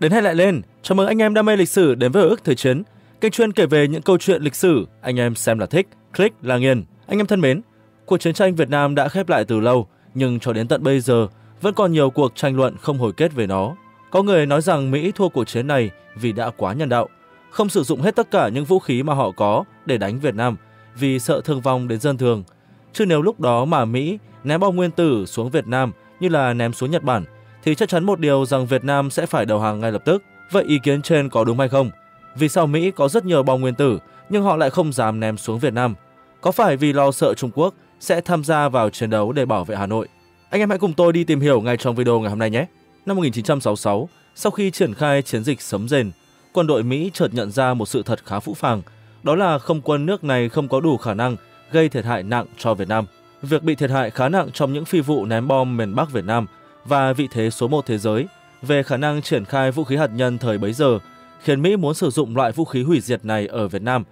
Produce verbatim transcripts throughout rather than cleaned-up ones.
Đến hay lại lên, chào mừng anh em đam mê lịch sử đến với Hồi Ức Thời Chiến, kênh chuyên kể về những câu chuyện lịch sử anh em xem là thích, click là nghiền. Anh em thân mến, cuộc chiến tranh Việt Nam đã khép lại từ lâu, nhưng cho đến tận bây giờ vẫn còn nhiều cuộc tranh luận không hồi kết về nó. Có người nói rằng Mỹ thua cuộc chiến này vì đã quá nhân đạo, không sử dụng hết tất cả những vũ khí mà họ có để đánh Việt Nam vì sợ thương vong đến dân thường. Chứ nếu lúc đó mà Mỹ ném bom nguyên tử xuống Việt Nam như là ném xuống Nhật Bản, thì chắc chắn một điều rằng Việt Nam sẽ phải đầu hàng ngay lập tức. Vậy ý kiến trên có đúng hay không? Vì sao Mỹ có rất nhiều bom nguyên tử nhưng họ lại không dám ném xuống Việt Nam? Có phải vì lo sợ Trung Quốc sẽ tham gia vào chiến đấu để bảo vệ Hà Nội? Anh em hãy cùng tôi đi tìm hiểu ngay trong video ngày hôm nay nhé! Năm một nghìn chín trăm sáu mươi sáu, sau khi triển khai chiến dịch sấm rền, quân đội Mỹ chợt nhận ra một sự thật khá phũ phàng, đó là không quân nước này không có đủ khả năng gây thiệt hại nặng cho Việt Nam. Việc bị thiệt hại khá nặng trong những phi vụ ném bom miền Bắc Việt Nam và vị thế số một thế giới về khả năng triển khai vũ khí hạt nhân thời bấy giờ khiến Mỹ muốn sử dụng loại vũ khí hủy diệt này ở Việt Nam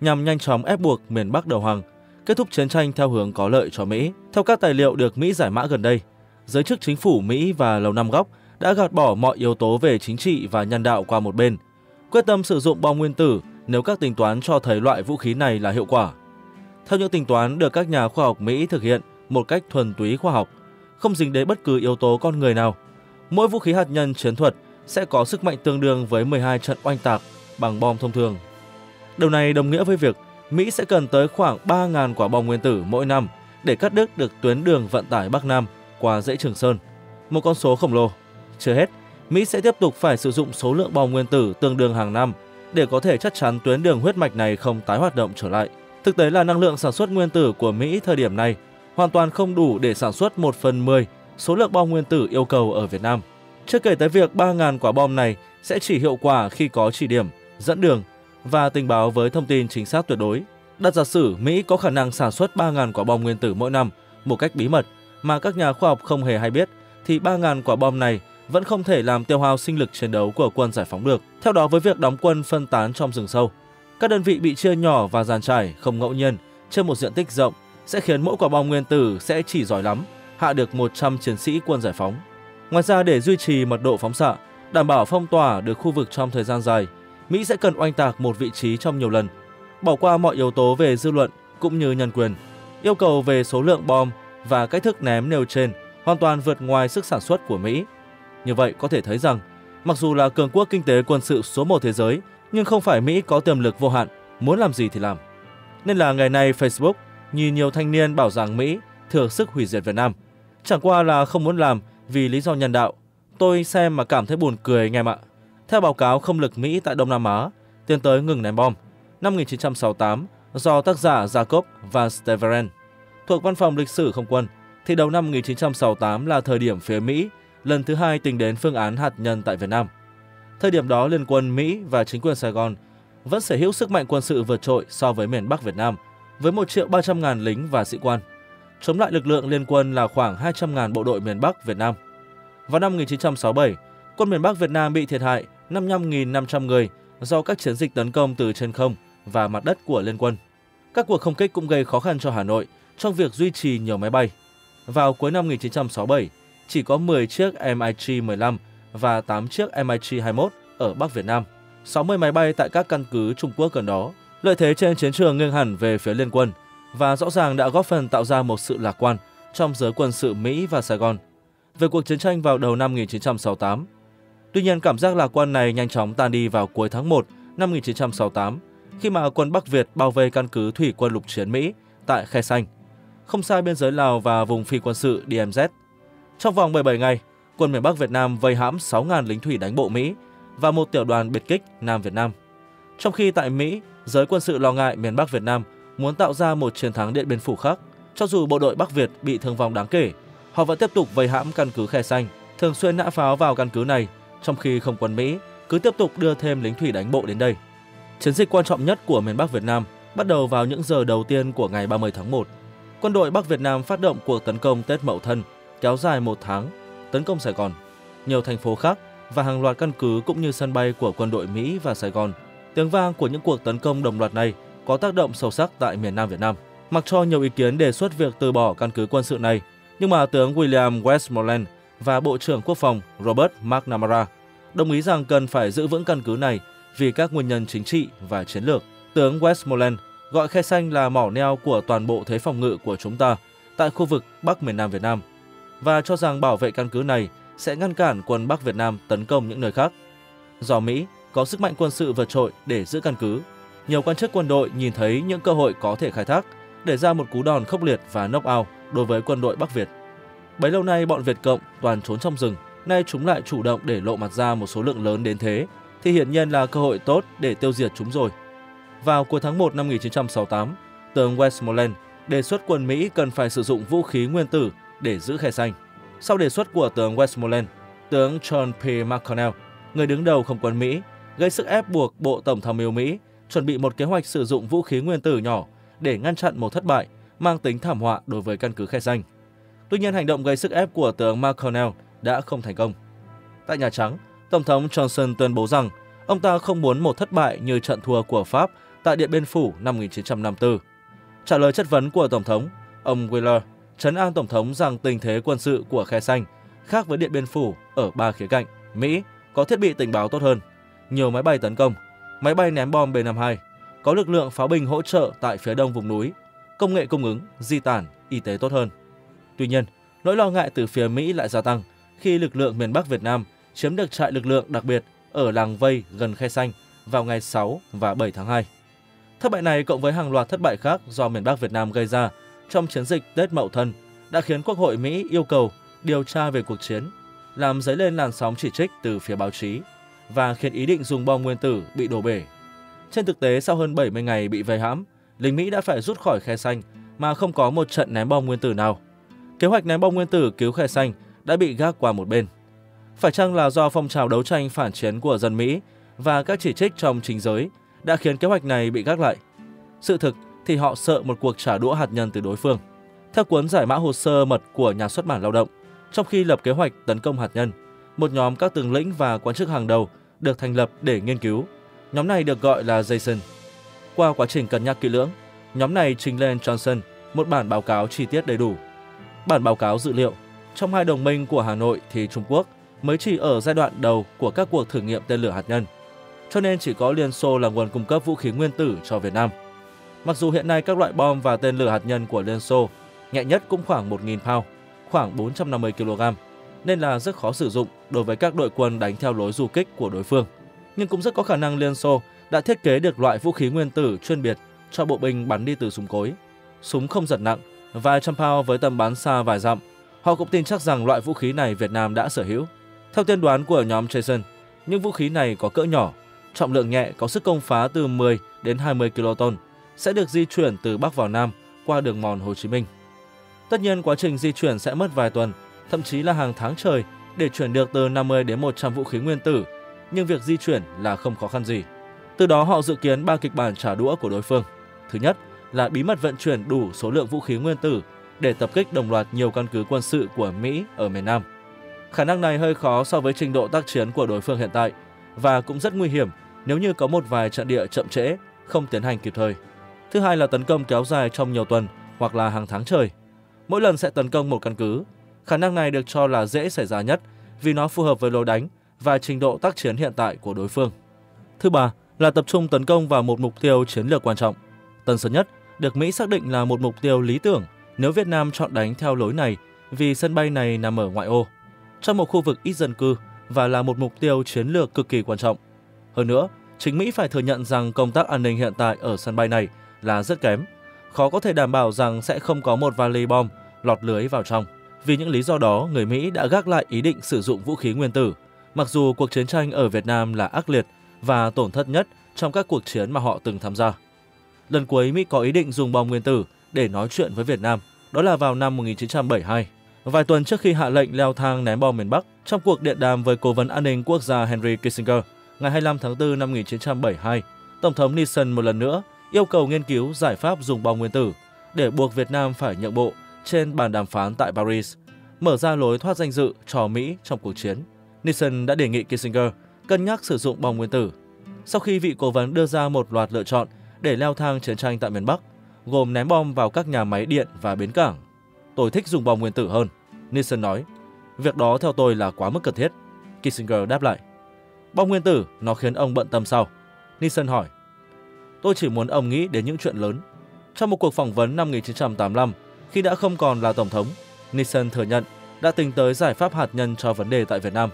nhằm nhanh chóng ép buộc miền Bắc đầu hàng, kết thúc chiến tranh theo hướng có lợi cho Mỹ. Theo các tài liệu được Mỹ giải mã gần đây, giới chức chính phủ Mỹ và Lầu Năm Góc đã gạt bỏ mọi yếu tố về chính trị và nhân đạo qua một bên, quyết tâm sử dụng bom nguyên tử nếu các tính toán cho thấy loại vũ khí này là hiệu quả. Theo những tính toán được các nhà khoa học Mỹ thực hiện một cách thuần túy khoa học, không dính đến bất cứ yếu tố con người nào, mỗi vũ khí hạt nhân chiến thuật sẽ có sức mạnh tương đương với mười hai trận oanh tạc bằng bom thông thường. Điều này đồng nghĩa với việc Mỹ sẽ cần tới khoảng ba nghìn quả bom nguyên tử mỗi năm để cắt đứt được tuyến đường vận tải Bắc Nam qua dãy Trường Sơn, một con số khổng lồ. Chưa hết, Mỹ sẽ tiếp tục phải sử dụng số lượng bom nguyên tử tương đương hàng năm để có thể chắc chắn tuyến đường huyết mạch này không tái hoạt động trở lại. Thực tế là năng lượng sản xuất nguyên tử của Mỹ thời điểm này hoàn toàn không đủ để sản xuất một phần mười số lượng bom nguyên tử yêu cầu ở Việt Nam. Chưa kể tới việc ba nghìn quả bom này sẽ chỉ hiệu quả khi có chỉ điểm, dẫn đường và tình báo với thông tin chính xác tuyệt đối. Đặt giả sử Mỹ có khả năng sản xuất ba nghìn quả bom nguyên tử mỗi năm một cách bí mật mà các nhà khoa học không hề hay biết, thì ba nghìn quả bom này vẫn không thể làm tiêu hao sinh lực chiến đấu của quân giải phóng được. Theo đó, với việc đóng quân phân tán trong rừng sâu, các đơn vị bị chia nhỏ và dàn trải không ngẫu nhiên trên một diện tích rộng sẽ khiến mỗi quả bom nguyên tử sẽ chỉ giỏi lắm hạ được một trăm chiến sĩ quân giải phóng. Ngoài ra, để duy trì mật độ phóng xạ, đảm bảo phong tỏa được khu vực trong thời gian dài, Mỹ sẽ cần oanh tạc một vị trí trong nhiều lần, bỏ qua mọi yếu tố về dư luận cũng như nhân quyền. Yêu cầu về số lượng bom và cách thức ném nêu trên hoàn toàn vượt ngoài sức sản xuất của Mỹ. Như vậy có thể thấy rằng, mặc dù là cường quốc kinh tế quân sự số một thế giới, nhưng không phải Mỹ có tiềm lực vô hạn, muốn làm gì thì làm. Nên là ngày nay Facebook nhìn nhiều thanh niên bảo rằng Mỹ thừa sức hủy diệt Việt Nam, chẳng qua là không muốn làm vì lý do nhân đạo. Tôi xem mà cảm thấy buồn cười anh em ạ. Theo báo cáo không lực Mỹ tại Đông Nam Á tiến tới ngừng ném bom năm một nghìn chín trăm sáu mươi tám do tác giả Jacob Van Steveren thuộc Văn phòng Lịch sử Không quân, thì đầu năm một nghìn chín trăm sáu mươi tám là thời điểm phía Mỹ lần thứ hai tính đến phương án hạt nhân tại Việt Nam. Thời điểm đó, Liên quân Mỹ và chính quyền Sài Gòn vẫn sở hữu sức mạnh quân sự vượt trội so với miền Bắc Việt Nam với một triệu ba trăm nghìn lính và sĩ quan. Chống lại lực lượng Liên quân là khoảng hai trăm nghìn bộ đội miền Bắc Việt Nam. Vào năm một nghìn chín trăm sáu mươi bảy, quân miền Bắc Việt Nam bị thiệt hại năm mươi lăm nghìn năm trăm người do các chiến dịch tấn công từ trên không và mặt đất của Liên quân. Các cuộc không kích cũng gây khó khăn cho Hà Nội trong việc duy trì nhiều máy bay. Vào cuối năm một nghìn chín trăm sáu mươi bảy, chỉ có mười chiếc M I G mười lăm và tám chiếc M I G hai mươi mốt ở Bắc Việt Nam, sáu mươi máy bay tại các căn cứ Trung Quốc gần đó. Lợi thế trên chiến trường nghiêng hẳn về phía Liên quân và rõ ràng đã góp phần tạo ra một sự lạc quan trong giới quân sự Mỹ và Sài Gòn về cuộc chiến tranh vào đầu năm một nghìn chín trăm sáu mươi tám. Tuy nhiên, cảm giác lạc quan này nhanh chóng tan đi vào cuối tháng một năm một nghìn chín trăm sáu mươi tám khi mà quân Bắc Việt bao vây căn cứ thủy quân lục chiến Mỹ tại Khe Sanh, không xa biên giới Lào và vùng phi quân sự D M Z. Trong vòng mười bảy ngày, quân miền Bắc Việt Nam vây hãm sáu nghìn lính thủy đánh bộ Mỹ và một tiểu đoàn biệt kích Nam Việt Nam. Trong khi tại Mỹ, giới quân sự lo ngại miền Bắc Việt Nam muốn tạo ra một chiến thắng Điện Biên Phủ khác. Cho dù bộ đội Bắc Việt bị thương vong đáng kể, họ vẫn tiếp tục vây hãm căn cứ Khe Sanh, thường xuyên nã pháo vào căn cứ này, trong khi không quân Mỹ cứ tiếp tục đưa thêm lính thủy đánh bộ đến đây. Chiến dịch quan trọng nhất của miền Bắc Việt Nam bắt đầu vào những giờ đầu tiên của ngày ba mươi tháng một. Quân đội Bắc Việt Nam phát động cuộc tấn công Tết Mậu Thân kéo dài một tháng, tấn công Sài Gòn, nhiều thành phố khác và hàng loạt căn cứ cũng như sân bay của quân đội Mỹ và Sài Gòn. Tiếng vang của những cuộc tấn công đồng loạt này có tác động sâu sắc tại miền Nam Việt Nam. Mặc cho nhiều ý kiến đề xuất việc từ bỏ căn cứ quân sự này, nhưng mà tướng William Westmoreland và Bộ trưởng Quốc phòng Robert McNamara đồng ý rằng cần phải giữ vững căn cứ này vì các nguyên nhân chính trị và chiến lược. Tướng Westmoreland gọi Khe Sanh là mỏ neo của toàn bộ thế phòng ngự của chúng ta tại khu vực Bắc miền Nam Việt Nam và cho rằng bảo vệ căn cứ này sẽ ngăn cản quân Bắc Việt Nam tấn công những nơi khác. Do Mỹ có sức mạnh quân sự vượt trội để giữ căn cứ, nhiều quan chức quân đội nhìn thấy những cơ hội có thể khai thác để ra một cú đòn khốc liệt và knock-out đối với quân đội Bắc Việt. Bấy lâu nay bọn Việt Cộng toàn trốn trong rừng, nay chúng lại chủ động để lộ mặt ra một số lượng lớn đến thế, thì hiển nhiên là cơ hội tốt để tiêu diệt chúng rồi. Vào cuối tháng một năm một nghìn chín trăm sáu mươi tám, tướng Westmoreland đề xuất quân Mỹ cần phải sử dụng vũ khí nguyên tử để giữ Khe Sanh. Sau đề xuất của tướng Westmoreland, tướng John P. McConnell, người đứng đầu không quân Mỹ, gây sức ép buộc Bộ Tổng tham mưu Mỹ chuẩn bị một kế hoạch sử dụng vũ khí nguyên tử nhỏ để ngăn chặn một thất bại mang tính thảm họa đối với căn cứ Khe Sanh. Tuy nhiên, hành động gây sức ép của tướng McConnell đã không thành công. Tại Nhà Trắng, Tổng thống Johnson tuyên bố rằng ông ta không muốn một thất bại như trận thua của Pháp tại Điện Biên Phủ năm một nghìn chín trăm năm mươi tư. Trả lời chất vấn của Tổng thống, ông Wheeler trấn an Tổng thống rằng tình thế quân sự của Khe Sanh khác với Điện Biên Phủ ở ba khía cạnh. Mỹ có thiết bị tình báo tốt hơn, nhiều máy bay tấn công, máy bay ném bom B năm mươi hai, có lực lượng pháo binh hỗ trợ tại phía đông vùng núi, công nghệ cung ứng, di tản, y tế tốt hơn. Tuy nhiên, nỗi lo ngại từ phía Mỹ lại gia tăng khi lực lượng miền Bắc Việt Nam chiếm được trại lực lượng đặc biệt ở Làng Vây gần Khe Sanh vào ngày sáu và bảy tháng hai. Thất bại này cộng với hàng loạt thất bại khác do miền Bắc Việt Nam gây ra trong chiến dịch Tết Mậu Thân đã khiến Quốc hội Mỹ yêu cầu điều tra về cuộc chiến, làm dấy lên làn sóng chỉ trích từ phía báo chí và khiến ý định dùng bom nguyên tử bị đổ bể. Trên thực tế, sau hơn bảy mươi ngày bị vây hãm, lính Mỹ đã phải rút khỏi Khe Sanh mà không có một trận ném bom nguyên tử nào. Kế hoạch ném bom nguyên tử cứu Khe Sanh đã bị gác qua một bên. Phải chăng là do phong trào đấu tranh phản chiến của dân Mỹ và các chỉ trích trong chính giới đã khiến kế hoạch này bị gác lại? Sự thực thì họ sợ một cuộc trả đũa hạt nhân từ đối phương. Theo cuốn giải mã hồ sơ mật của nhà xuất bản Lao động, trong khi lập kế hoạch tấn công hạt nhân, một nhóm các tướng lĩnh và quan chức hàng đầu được thành lập để nghiên cứu. Nhóm này được gọi là Jason. Qua quá trình cân nhắc kỹ lưỡng, nhóm này trình lên Johnson một bản báo cáo chi tiết đầy đủ. Bản báo cáo dự liệu, trong hai đồng minh của Hà Nội thì Trung Quốc mới chỉ ở giai đoạn đầu của các cuộc thử nghiệm tên lửa hạt nhân, cho nên chỉ có Liên Xô là nguồn cung cấp vũ khí nguyên tử cho Việt Nam. Mặc dù hiện nay các loại bom và tên lửa hạt nhân của Liên Xô nhẹ nhất cũng khoảng một nghìn pound, khoảng bốn trăm năm mươi ki lô gam, nên là rất khó sử dụng đối với các đội quân đánh theo lối du kích của đối phương. Nhưng cũng rất có khả năng Liên Xô đã thiết kế được loại vũ khí nguyên tử chuyên biệt cho bộ binh bắn đi từ súng cối, súng không giật nặng, vài trăm pound với tầm bắn xa vài dặm. Họ cũng tin chắc rằng loại vũ khí này Việt Nam đã sở hữu. Theo tiên đoán của nhóm Jason, những vũ khí này có cỡ nhỏ, trọng lượng nhẹ, có sức công phá từ mười đến hai mươi kiloton, sẽ được di chuyển từ Bắc vào Nam qua đường mòn Hồ Chí Minh. Tất nhiên, quá trình di chuyển sẽ mất vài tuần, thậm chí là hàng tháng trời để chuyển được từ năm mươi đến một trăm vũ khí nguyên tử, nhưng việc di chuyển là không khó khăn gì. Từ đó họ dự kiến ba kịch bản trả đũa của đối phương. Thứ nhất là bí mật vận chuyển đủ số lượng vũ khí nguyên tử để tập kích đồng loạt nhiều căn cứ quân sự của Mỹ ở miền Nam. Khả năng này hơi khó so với trình độ tác chiến của đối phương hiện tại và cũng rất nguy hiểm nếu như có một vài trận địa chậm trễ, không tiến hành kịp thời. Thứ hai là tấn công kéo dài trong nhiều tuần hoặc là hàng tháng trời. Mỗi lần sẽ tấn công một căn cứ. Khả năng này được cho là dễ xảy ra nhất vì nó phù hợp với lối đánh và trình độ tác chiến hiện tại của đối phương. Thứ ba là tập trung tấn công vào một mục tiêu chiến lược quan trọng. Tân Sơn Nhất được Mỹ xác định là một mục tiêu lý tưởng nếu Việt Nam chọn đánh theo lối này vì sân bay này nằm ở ngoại ô, trong một khu vực ít dân cư và là một mục tiêu chiến lược cực kỳ quan trọng. Hơn nữa, chính Mỹ phải thừa nhận rằng công tác an ninh hiện tại ở sân bay này là rất kém, khó có thể đảm bảo rằng sẽ không có một vali bom lọt lưới vào trong. Vì những lý do đó, người Mỹ đã gác lại ý định sử dụng vũ khí nguyên tử, mặc dù cuộc chiến tranh ở Việt Nam là ác liệt và tổn thất nhất trong các cuộc chiến mà họ từng tham gia. Lần cuối Mỹ có ý định dùng bom nguyên tử để nói chuyện với Việt Nam, đó là vào năm một nghìn chín trăm bảy mươi hai, vài tuần trước khi hạ lệnh leo thang ném bom miền Bắc. Trong cuộc điện đàm với Cố vấn An ninh Quốc gia Henry Kissinger ngày hai mươi lăm tháng tư năm một nghìn chín trăm bảy mươi hai, Tổng thống Nixon một lần nữa yêu cầu nghiên cứu giải pháp dùng bom nguyên tử để buộc Việt Nam phải nhượng bộ trên bàn đàm phán tại Paris, mở ra lối thoát danh dự cho Mỹ trong cuộc chiến. Nixon đã đề nghị Kissinger cân nhắc sử dụng bom nguyên tử. Sau khi vị cố vấn đưa ra một loạt lựa chọn để leo thang chiến tranh tại miền Bắc, gồm ném bom vào các nhà máy điện và bến cảng. Tôi thích dùng bom nguyên tử hơn, Nixon nói. Việc đó theo tôi là quá mức cần thiết, Kissinger đáp lại. Bom nguyên tử, nó khiến ông bận tâm sao? Nixon hỏi. Tôi chỉ muốn ông nghĩ đến những chuyện lớn. Trong một cuộc phỏng vấn năm một nghìn chín trăm tám mươi lăm, khi đã không còn là Tổng thống, Nixon thừa nhận đã tính tới giải pháp hạt nhân cho vấn đề tại Việt Nam.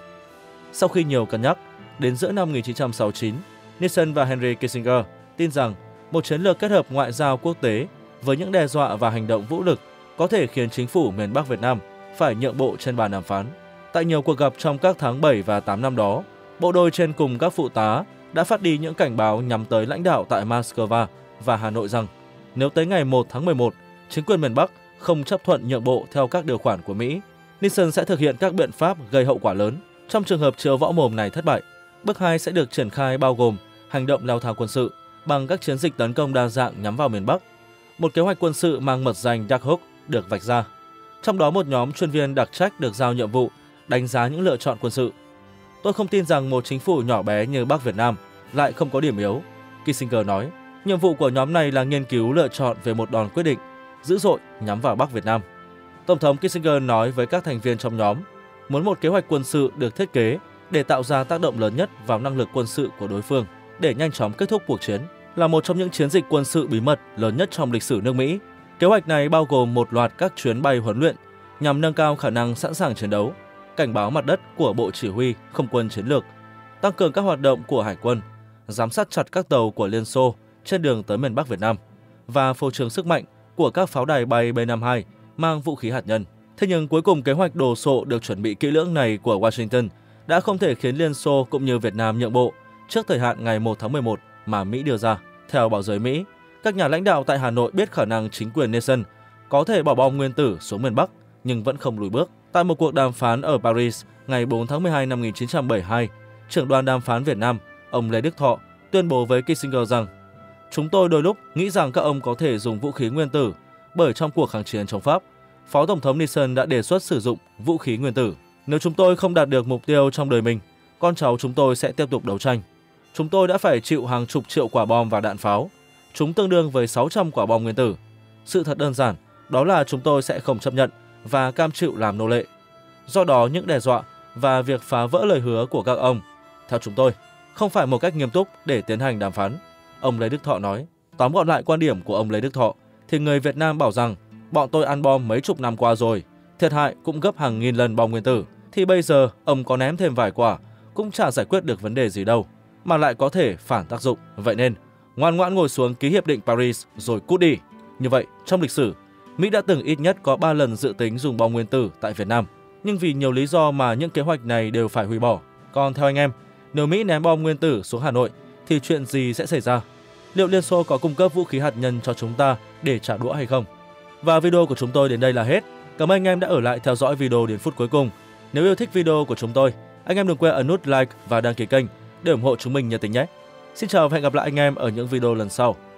Sau khi nhiều cân nhắc, đến giữa năm một nghìn chín trăm sáu mươi chín, Nixon và Henry Kissinger tin rằng một chiến lược kết hợp ngoại giao quốc tế với những đe dọa và hành động vũ lực có thể khiến chính phủ miền Bắc Việt Nam phải nhượng bộ trên bàn đàm phán. Tại nhiều cuộc gặp trong các tháng bảy và tám năm đó, bộ đôi trên cùng các phụ tá đã phát đi những cảnh báo nhắm tới lãnh đạo tại Moscow và Hà Nội rằng nếu tới ngày một tháng mười một, chính quyền miền Bắc không chấp thuận nhượng bộ theo các điều khoản của Mỹ, Nixon sẽ thực hiện các biện pháp gây hậu quả lớn. Trong trường hợp chiếu võ mồm này thất bại, bước hai sẽ được triển khai bao gồm hành động leo thang quân sự bằng các chiến dịch tấn công đa dạng nhắm vào miền Bắc. Một kế hoạch quân sự mang mật danh Dark Hook được vạch ra. Trong đó một nhóm chuyên viên đặc trách được giao nhiệm vụ đánh giá những lựa chọn quân sự. Tôi không tin rằng một chính phủ nhỏ bé như Bắc Việt Nam lại không có điểm yếu, Kissinger nói. Nhiệm vụ của nhóm này là nghiên cứu lựa chọn về một đòn quyết định dữ dội nhắm vào Bắc Việt Nam. Tổng thống Kissinger nói với các thành viên trong nhóm muốn một kế hoạch quân sự được thiết kế để tạo ra tác động lớn nhất vào năng lực quân sự của đối phương để nhanh chóng kết thúc cuộc chiến. Là một trong những chiến dịch quân sự bí mật lớn nhất trong lịch sử nước Mỹ, kế hoạch này bao gồm một loạt các chuyến bay huấn luyện nhằm nâng cao khả năng sẵn sàng chiến đấu, cảnh báo mặt đất của Bộ Chỉ huy Không quân Chiến lược, tăng cường các hoạt động của Hải quân, giám sát chặt các tàu của Liên Xô trên đường tới miền Bắc Việt Nam và phô trương sức mạnh của các pháo đài bay B năm mươi hai mang vũ khí hạt nhân. Thế nhưng cuối cùng kế hoạch đồ sộ được chuẩn bị kỹ lưỡng này của Washington đã không thể khiến Liên Xô cũng như Việt Nam nhượng bộ trước thời hạn ngày một tháng mười một mà Mỹ đưa ra. Theo báo giới Mỹ, các nhà lãnh đạo tại Hà Nội biết khả năng chính quyền Nixon có thể bỏ bom nguyên tử xuống miền Bắc nhưng vẫn không lùi bước. Tại một cuộc đàm phán ở Paris ngày bốn tháng mười hai năm một nghìn chín trăm bảy mươi hai, trưởng đoàn đàm phán Việt Nam, ông Lê Đức Thọ tuyên bố với Kissinger rằng chúng tôi đôi lúc nghĩ rằng các ông có thể dùng vũ khí nguyên tử bởi trong cuộc kháng chiến chống Pháp, Phó Tổng thống Nixon đã đề xuất sử dụng vũ khí nguyên tử. Nếu chúng tôi không đạt được mục tiêu trong đời mình, con cháu chúng tôi sẽ tiếp tục đấu tranh. Chúng tôi đã phải chịu hàng chục triệu quả bom và đạn pháo. Chúng tương đương với sáu trăm quả bom nguyên tử. Sự thật đơn giản, đó là chúng tôi sẽ không chấp nhận và cam chịu làm nô lệ. Do đó, những đe dọa và việc phá vỡ lời hứa của các ông, theo chúng tôi, không phải một cách nghiêm túc để tiến hành đàm phán, ông Lê Đức Thọ nói. Tóm gọn lại quan điểm của ông Lê Đức Thọ, thì người Việt Nam bảo rằng bọn tôi ăn bom mấy chục năm qua rồi, thiệt hại cũng gấp hàng nghìn lần bom nguyên tử, thì bây giờ ông có ném thêm vài quả cũng chả giải quyết được vấn đề gì đâu, mà lại có thể phản tác dụng. Vậy nên, ngoan ngoãn ngồi xuống ký hiệp định Paris rồi cút đi. Như vậy, trong lịch sử, Mỹ đã từng ít nhất có ba lần dự tính dùng bom nguyên tử tại Việt Nam, nhưng vì nhiều lý do mà những kế hoạch này đều phải hủy bỏ. Còn theo anh em, nếu Mỹ ném bom nguyên tử xuống Hà Nội thì chuyện gì sẽ xảy ra? Liệu Liên Xô có cung cấp vũ khí hạt nhân cho chúng ta để trả đũa hay không? Và video của chúng tôi đến đây là hết. Cảm ơn anh em đã ở lại theo dõi video đến phút cuối cùng. Nếu yêu thích video của chúng tôi, anh em đừng quên ấn nút like và đăng ký kênh để ủng hộ chúng mình nhiệt tình nhé. Xin chào và hẹn gặp lại anh em ở những video lần sau.